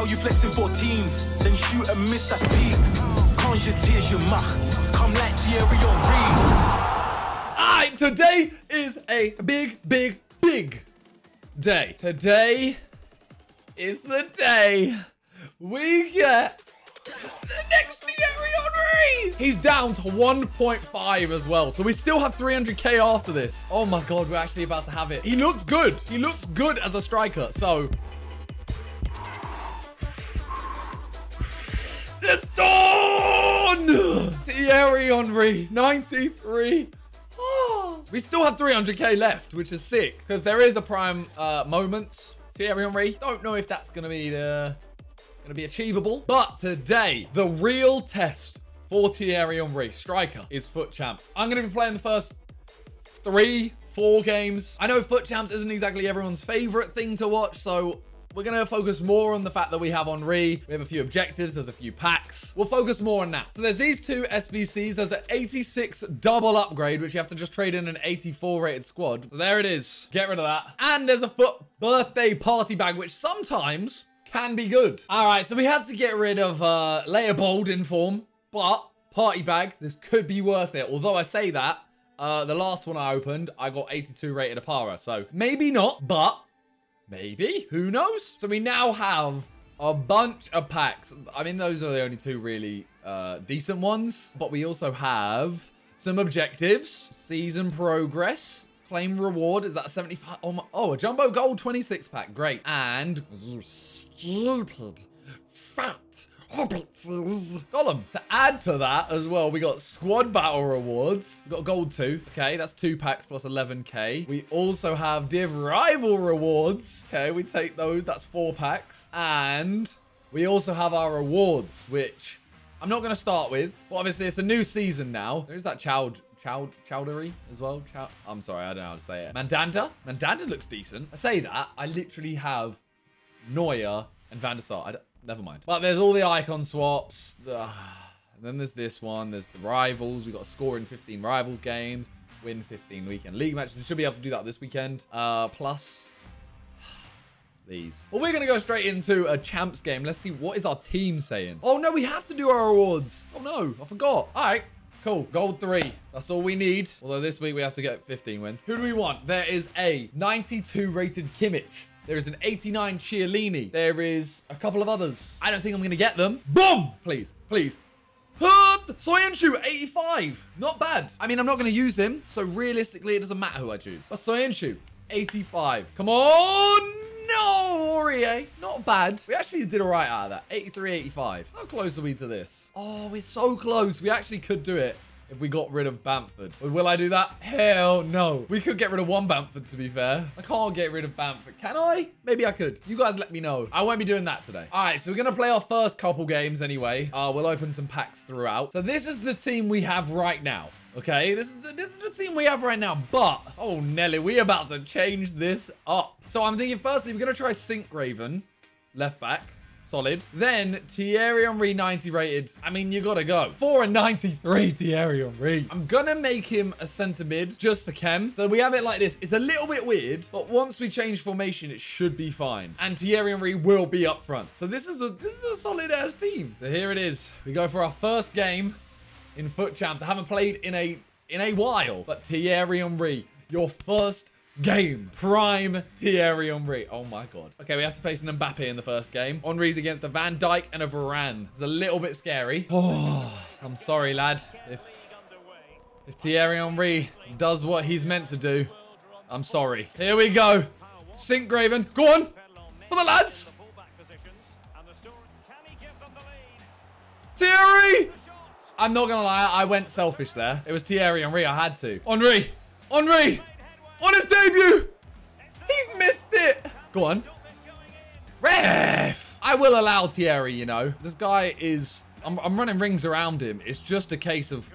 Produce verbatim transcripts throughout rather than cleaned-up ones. how you flexing fourteens, then shoot and miss, that's peak. Quand je dis je marque, come like Thierry Henry. Alright, today is a big, big, big day. Today is the day we get the next Thierry Henry. He's down to one point five as well, so we still have three hundred K after this. Oh my God, we're actually about to have it. He looks good. He looks good as a striker, so... It's done! Thierry Henry, ninety-three. Oh. We still have three hundred K left, which is sick, because there is a prime uh, moments. Thierry Henry, don't know if that's going to be the... going to be achievable. But today, the real test for Thierry Henry, striker, is Foot Champs. I'm going to be playing the first three, four games. I know Foot Champs isn't exactly everyone's favorite thing to watch, so we're going to focus more on the fact that we have Henry. We have a few objectives. There's a few packs. We'll focus more on that. So there's these two S B Cs. There's an eighty-six double upgrade, which you have to just trade in an eighty-four rated squad. So there it is. Get rid of that. And there's a Foot birthday party bag, which sometimes can be good. All right, so we had to get rid of uh, Leopold in form, but party bag, this could be worth it. Although I say that, uh, the last one I opened, I got eighty-two rated Apara. So maybe not, but... maybe, who knows? So we now have a bunch of packs. I mean, those are the only two really uh, decent ones, but we also have some objectives, season progress, claim reward. Is that seventy-five? Oh, my, oh, a jumbo gold twenty-six pack, great. And you stupid fat hobbitses. Gollum, to add to that as well, we got squad battle rewards. We got gold two. Okay, that's two packs plus eleven K. We also have div rival rewards. Okay, we take those. That's four packs. And we also have our rewards, which I'm not going to start with. Well, obviously, it's a new season now. There's that child... Chow, Chowdery as well. Chow, I'm sorry, I don't know how to say it. Mandanda. Mandanda looks decent. I say that. I literally have Neuer and Van der Sar. I don't, never mind. But there's all the icon swaps. The, and then there's this one. There's the rivals. We've got to score in fifteen rivals games. Win fifteen weekend league matches. We should be able to do that this weekend. Uh, plus these. Well, we're going to go straight into a champs game. Let's see what is our team saying. Oh, no, we have to do our rewards. Oh, no, I forgot. All right. Cool, gold three. That's all we need. Although this week we have to get fifteen wins. Who do we want? There is a ninety-two rated Kimmich. There is an eighty-nine Chiellini. There is a couple of others. I don't think I'm going to get them. Boom! Please, please. Soyen Chu, eighty-five. Not bad. I mean, I'm not going to use him. So realistically, it doesn't matter who I choose. But Soyen Chu, eighty-five. Come on! No, Aurier. Not bad. We actually did all right out of that. eighty-three, eighty-five. How close are we to this? Oh, we're so close. We actually could do it if we got rid of Bamford. Will I do that? Hell no. We could get rid of one Bamford, to be fair. I can't get rid of Bamford. Can I? Maybe I could. You guys let me know. I won't be doing that today. All right, so we're going to play our first couple games anyway. Uh, we'll open some packs throughout. So this is the team we have right now. Okay, this is, the, this is the team we have right now, but... oh, Nelly, we're about to change this up. So I'm thinking, firstly, we're going to try Sinkgraven, left back, solid. Then Thierry Henry, ninety rated. I mean, you got to go. four and ninety-three, Thierry Henry. I'm going to make him a centre mid just for Kem. So we have it like this. It's a little bit weird, but once we change formation, it should be fine. And Thierry Henry will be up front. So this is a, this is a solid-ass team. So here it is. We go for our first game in Foot Champs. I haven't played in a in a while. But Thierry Henry, your first game. Prime Thierry Henry. Oh my God. Okay, we have to face an Mbappé in the first game. Henry's against a Van Dijk and a Varane. It's a little bit scary. Oh, I'm sorry, lad. If, if Thierry Henry does what he's meant to do, I'm sorry. Here we go. Sinkgraven. Go on. For the lads. Thierry! I'm not gonna lie, I went selfish there. It was Thierry Henry, I had to. Henry, Henry, on his debut, he's missed it. Go on. Ref! I will allow Thierry, you know. This guy is, I'm, I'm running rings around him. It's just a case of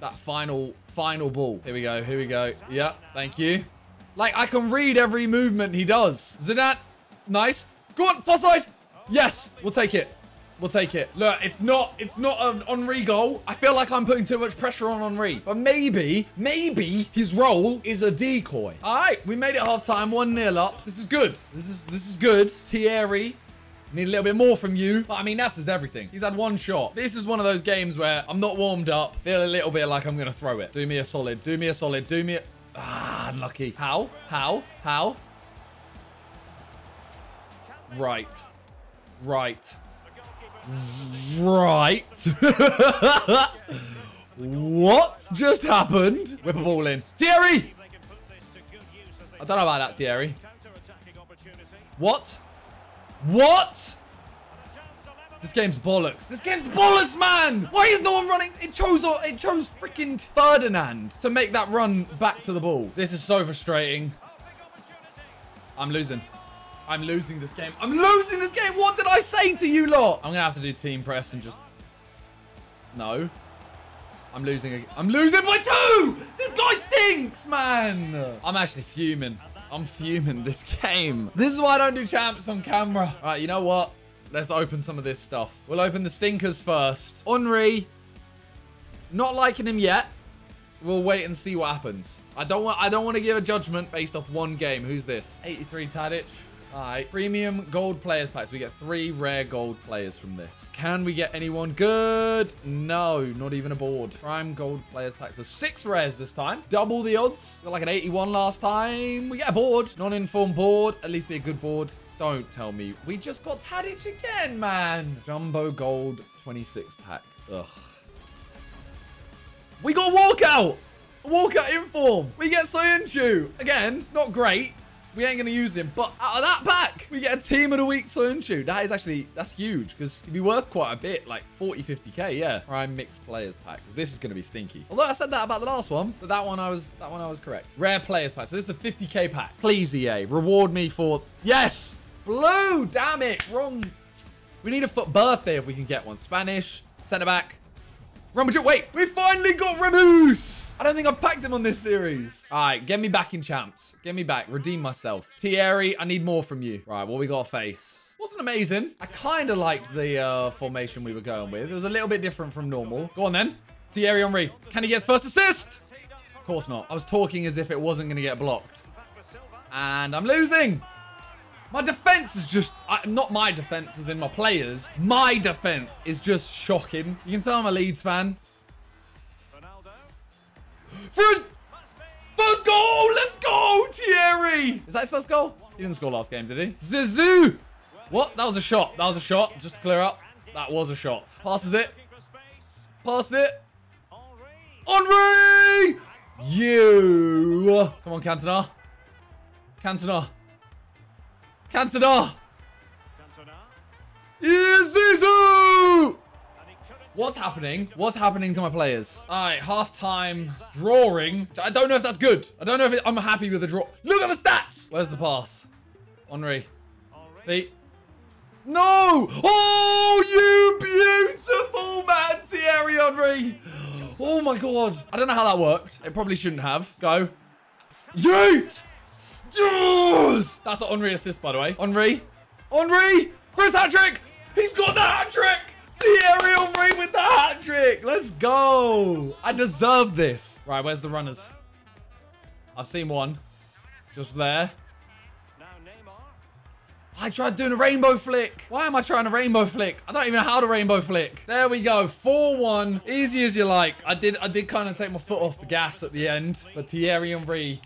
that final, final ball. Here we go, here we go. Yep, thank you. Like, I can read every movement he does. Zidane, nice. Go on, far side. Yes, we'll take it. We'll take it. Look, it's not it's not an Henry goal. I feel like I'm putting too much pressure on Henry. But maybe, maybe his role is a decoy. All right, we made it half time, one nil up. This is good. This is this is good. Thierry Need a little bit more from you. But I mean, Nasser's everything. He's had one shot. This is one of those games where I'm not warmed up. Feel a little bit like I'm going to throw it. Do me a solid. Do me a solid. Do me a... Ah, unlucky. How? How? How? Right. Right. Right. What just happened? Whip a ball in. Thierry! I don't know about that, Thierry. What? What? This game's bollocks. This game's bollocks, man! Why is no one running? It chose it chose freaking Ferdinand to make that run back to the ball. This is so frustrating. I'm losing. I'm losing this game. I'm losing this game. What did I say to you lot? I'm going to have to do team press and just... No. I'm losing. Again. I'm losing by two. This guy stinks, man. I'm actually fuming. I'm fuming this game. This is why I don't do champs on camera. All right, you know what? Let's open some of this stuff. We'll open the stinkers first. Henry. Not liking him yet. We'll wait and see what happens. I don't want I don't want to give a judgment based off one game. Who's this? eighty-three Tadic. All right. Premium gold players packs. We get three rare gold players from this. Can we get anyone good? No, not even a board. Prime gold players packs. So six rares this time. Double the odds. Got like an eighty-one last time. We get a board. Non-informed board. At least be a good board. Don't tell me. We just got Tadic again, man. Jumbo gold twenty-six pack. Ugh. We got walkout. Walkout inform. We get Soyen Chu. Again, not great. We ain't going to use him, but out of that pack, we get a team of the week, Soyen Chu. That is actually, that's huge, because it'd be worth quite a bit, like forty, fifty K, yeah. Prime mixed players pack, because this is going to be stinky. Although I said that about the last one, but that one I was, that one I was correct. Rare players pack, so this is a fifty K pack. Please, E A, reward me for, yes, blue, damn it, wrong. We need a foot birthday if we can get one. Spanish, centre back. Ramajit, wait, we finally got Ramos. I don't think I've packed him on this series. All right, get me back in champs. Get me back, redeem myself. Thierry, I need more from you. All right, well, we got a face. Wasn't amazing. I kind of liked the uh, formation we were going with. It was a little bit different from normal. Go on then, Thierry Henry. Can he get his first assist? Of course not. I was talking as if it wasn't gonna get blocked. And I'm losing. My defense is just, I, not my defense as in my players. My defense is just shocking. You can tell I'm a Leeds fan. For his first goal, let's go, Thierry. Is that his first goal? He didn't score last game, did he? Zizou. What? That was a shot. That was a shot. Just to clear up. That was a shot. Passes it. Passes it. Henry. You. Come on, Cantona. Cantona. Cantona. Cantona. What's happening? What's happening to my players? All right, half-time drawing. I don't know if that's good. I don't know if it, I'm happy with the draw. Look at the stats. Where's the pass? Henry. The... No! Oh, you beautiful man, Thierry Henry. Oh, my God. I don't know how that worked. It probably shouldn't have. Go. Yeet! Yes! That's an Henry assist, by the way. Henry. Henry! For his hat-trick! He's got the hat-trick! Thierry Henry with the hat-trick! Let's go! I deserve this. Right, where's the runners? I've seen one. Just there. I tried doing a rainbow flick. Why am I trying a rainbow flick? I don't even know how to rainbow flick. There we go. four one. Easy as you like. I did I did kind of take my foot off the gas at the end. But Thierry Henry...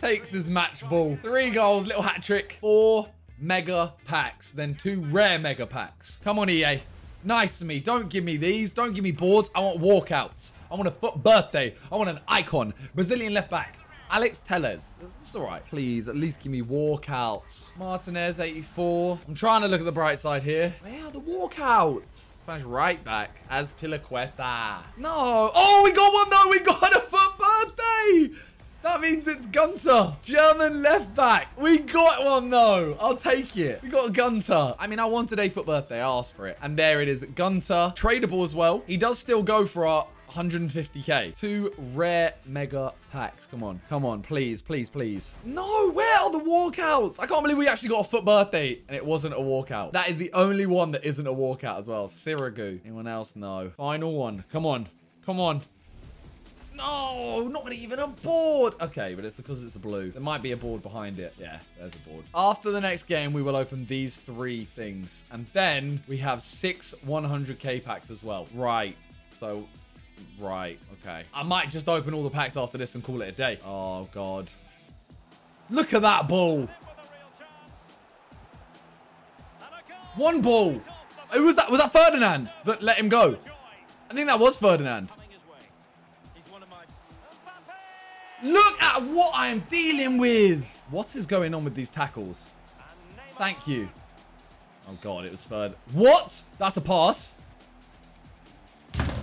takes his match ball. Three goals, little hat trick. Four mega packs, then two rare mega packs. Come on, E A. Nice to me. Don't give me these. Don't give me boards. I want walkouts. I want a foot birthday. I want an icon. Brazilian left back. Alex Tellez. It's all right. Please, at least give me walkouts. Martinez, eighty-four. I'm trying to look at the bright side here. Where are the walkouts? Spanish right back. Azpilicueta. No. Oh, we got one though. We got a foot birthday. That means it's Gunter. German left back. We got one, though. I'll take it. We got Gunter. I mean, I wanted a foot birthday. I asked for it. And there it is. Gunter. Tradable as well. He does still go for our one hundred fifty K. Two rare mega packs. Come on. Come on. Please, please, please. No, where are the walkouts? I can't believe we actually got a foot birthday and it wasn't a walkout. That is the only one that isn't a walkout as well. Sirigu. Anyone else? No. Final one. Come on. Come on. No, not even a board. Okay, but it's because it's a blue. There might be a board behind it. Yeah, there's a board. After the next game, we will open these three things. And then we have six one hundred K packs as well. Right. So, right. Okay. I might just open all the packs after this and call it a day. Oh, God. Look at that ball. One ball. Who was that? Was that Ferdinand that let him go? I think that was Ferdinand. Look at what I am dealing with. What is going on with these tackles? Thank you. Oh, God, it was Ferd. What? That's a pass. And there it is.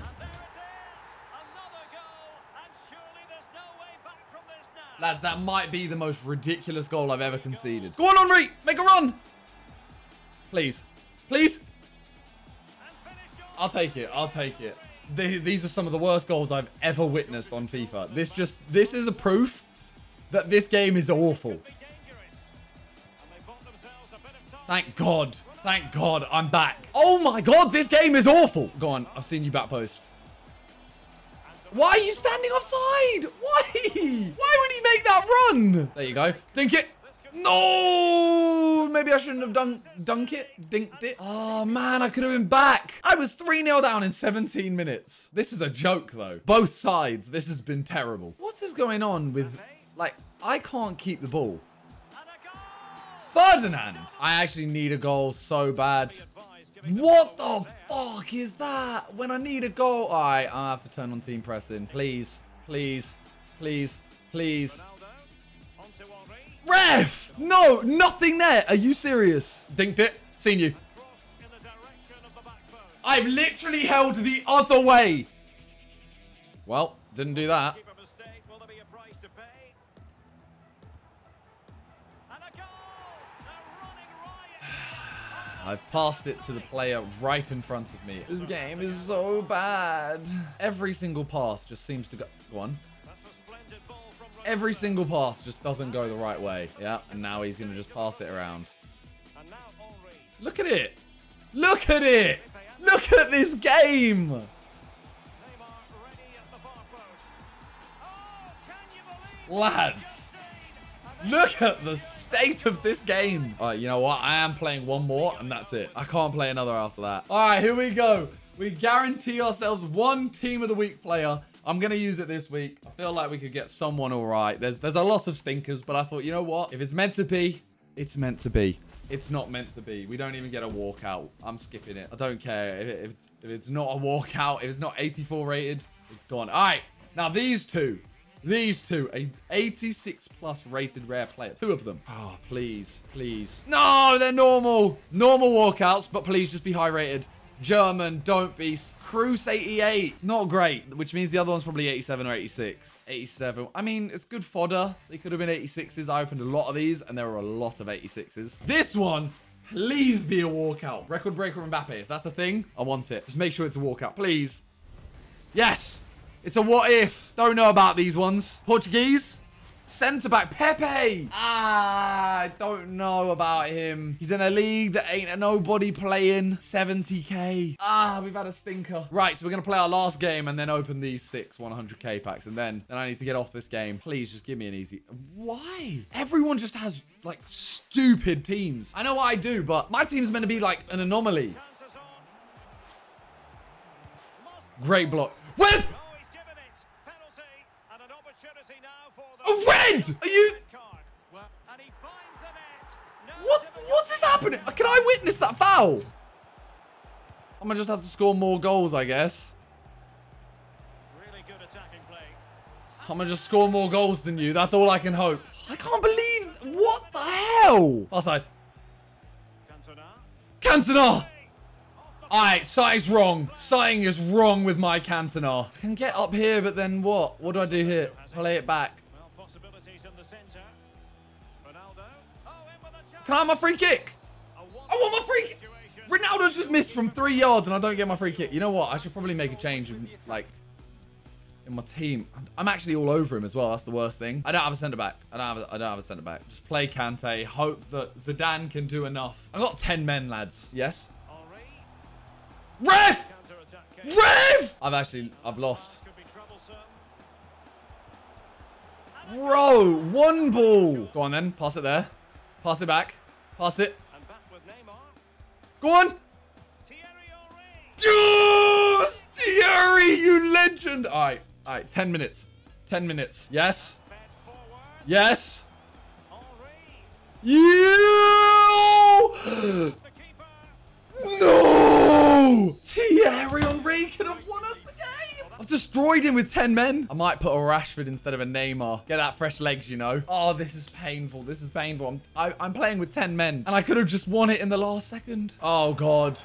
Another goal. And surely there's no way back from this now. Lads, that might be the most ridiculous goal I've ever conceded. Go on, Henry. Make a run. Please. Please. I'll take it. I'll take it. These are some of the worst goals I've ever witnessed on FIFA. This just, this is a proof that this game is awful. Thank God. Thank God I'm back. Oh my God, this game is awful. Go on, I've seen you back post. Why are you standing offside? Why? Why would he make that run? There you go. Dink it. No, maybe I shouldn't have dunk, dunk it, dinked it. Oh, man, I could have been back. I was three nil down in seventeen minutes. This is a joke, though. Both sides, this has been terrible. What is going on with, like, I can't keep the ball. Ferdinand. I actually need a goal so bad. What the fuck is that? When I need a goal, all right, I have to turn on team pressing. Please, please, please, please. Ref. No, nothing there. Are you serious? Dinked it. Seen you. I've literally held the other way. Well, didn't do that. I've passed it to the player right in front of me. This game is so bad. Every single pass just seems to go... Go on. Every single pass just doesn't go the right way. Yeah, and now he's going to just pass it around. Look at it. Look at it. Look at this game. Lads, look at the state of this game. All right, you know what? I am playing one more and that's it. I can't play another after that. All right, here we go. We guarantee ourselves one team of the week player. I'm going to use it this week. I feel like we could get someone all right. There's there's a lot of stinkers, but I thought, you know what? If it's meant to be, it's meant to be. It's not meant to be. We don't even get a walkout. I'm skipping it. I don't care. If, it, if, it's, if it's not a walkout, if it's not eighty-four rated, it's gone. All right. Now, these two. These two. A eighty-six plus rated rare player. Two of them. Oh, please. Please. No, they're normal. Normal walkouts, but please just be high rated. German, don't be. Cruz eighty-eight, not great, which means the other one's probably eighty-seven or eighty-six. eighty-seven, I mean, it's good fodder. They could have been eighty-sixes. I opened a lot of these, and there were a lot of eighty-sixes. This one, please be a walkout. Record breaker Mbappé, if that's a thing, I want it. Just make sure it's a walkout, please. Yes, it's a what if. Don't know about these ones. Portuguese. Centre-back, Pepe. Ah, I don't know about him. He's in a league that ain't nobody playing. seventy K. Ah, we've had a stinker. Right, so we're going to play our last game and then open these six one hundred K packs. And then, then I need to get off this game. Please just give me an easy... Why? Everyone just has, like, stupid teams. I know what I do, but my team's meant to be, like, an anomaly. Great block. Where's... A red! Are you... What? What is happening? Can I witness that foul? I'm going to just have to score more goals, I guess. I'm going to just score more goals than you. That's all I can hope. I can't believe... What the hell? Offside. Cantona! All right, something's wrong. Something is wrong with my Cantona. I can get up here, but then what? What do I do here? Play it back. Well, possibilities in the centre. Ronaldo. Oh, in with a chance. Can I have my free kick? I want my free kick. Ronaldo's just missed from three yards and I don't get my free kick. You know what? I should probably make a change in, like, in my team. I'm actually all over him as well. That's the worst thing. I don't have a centre-back. I don't have a, I don't have a centre-back. Just play Kante. Hope that Zidane can do enough. I got ten men, lads. Yes? Ref! Ref! I've actually, I've lost. Bro, one ball. Go on then. Pass it there. Pass it back. Pass it. And back with Neymar. Go on. Yes, Thierry, you legend. All right. All right. ten minutes. ten minutes. Yes. Yes. You. No. Thierry Henry could have won us the game. I've destroyed him with ten men. I might put a Rashford instead of a Neymar. Get that fresh legs, you know. Oh, this is painful. This is painful. I'm, I, I'm playing with ten men. And I could have just won it in the last second. Oh, God.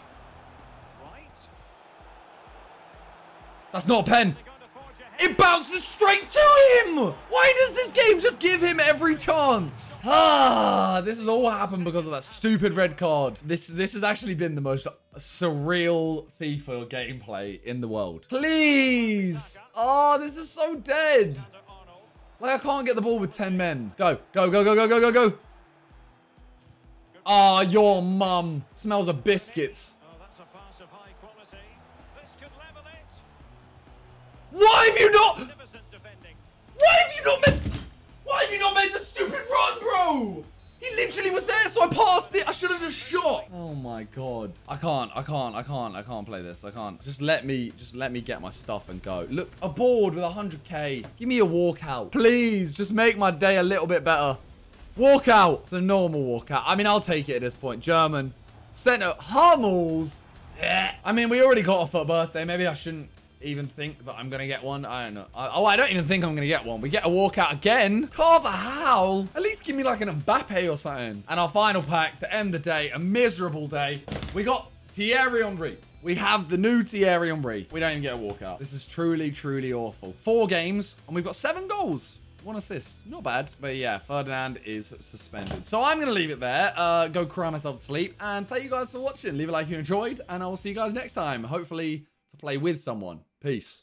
That's not a pen. It bounces straight to him. Why does this game just give him every chance? Ah, this has all happened because of that stupid red card. This this has actually been the most surreal FIFA gameplay in the world. Please. Oh, this is so dead. Like, I can't get the ball with ten men. Go, go, go, go, go, go, go, go. Ah, your mum smells of biscuits. Why have you not? Why have you not made? Why have you not made the stupid run, bro? He literally was there, so I passed it. I should have just shot. Oh my god! I can't. I can't. I can't. I can't play this. I can't. Just let me. Just let me get my stuff and go. Look, a board with one hundred K. Give me a walkout, please. Just make my day a little bit better. Walkout. It's a normal walkout. I mean, I'll take it at this point. German center Hummels. Yeah. I mean, we already got a foot birthday. Maybe I shouldn't even think that I'm gonna get one. I don't know. I, oh, I don't even think I'm gonna get one. We get a walkout again. Carvajal, at least give me like an Mbappé or something. And our final pack to end the day, a miserable day. We got Thierry Henry. We have the new Thierry Henry. We don't even get a walkout. This is truly, truly awful. Four games and we've got seven goals. One assist. Not bad. But yeah, Ferdinand is suspended. So I'm going to leave it there. Uh, go cry myself to sleep. And thank you guys for watching. Leave a like if you enjoyed. And I will see you guys next time. Hopefully to play with someone. Peace.